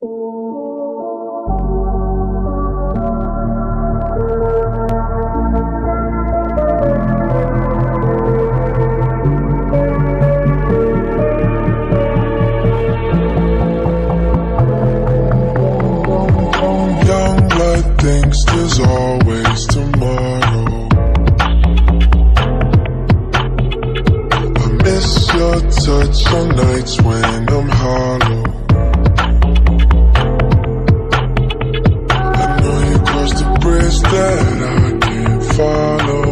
Thinks there's always tomorrow. I miss your touch on nights when I'm hollow. I know you crossed the bridge that I can't follow.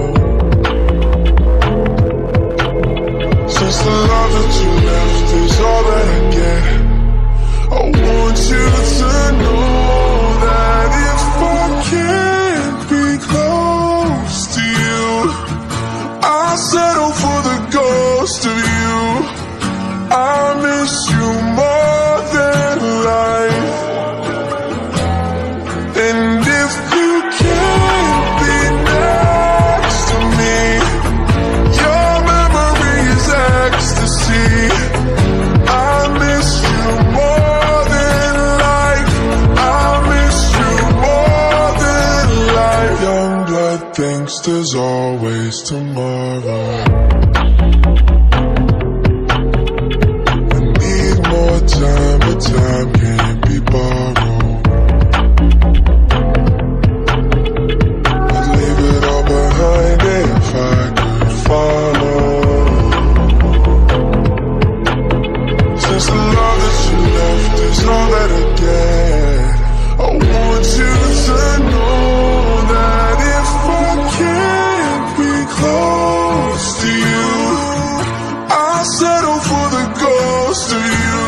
Since the love that you left is all that I get, I want you to know that it's can't be close to you. I settle for the ghost of you. I miss you more than life. And if you can't be next to me, your memory is ecstasy. I miss you more. Thinks there's always tomorrow. I need more time, but time can't be borrowed. I'd leave it all behind if I could follow. Since the love that you left is all that I get, I want you to know that can't be close to you. I settle for the ghost of you.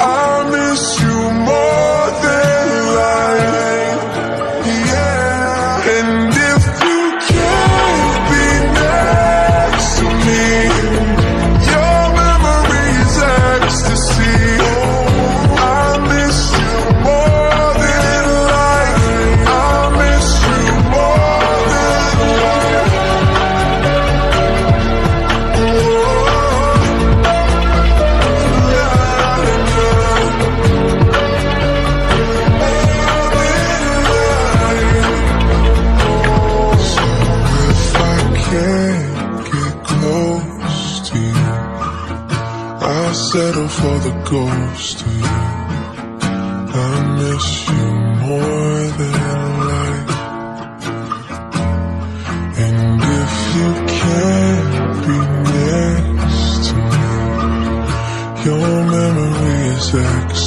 I miss you more than life. Yeah. And if you can't be next to me, your memory is ecstasy. I miss you more than life. I miss you more. I settle for the ghost of you. I miss you more than life. And if you can't be next to me, your memory is extra.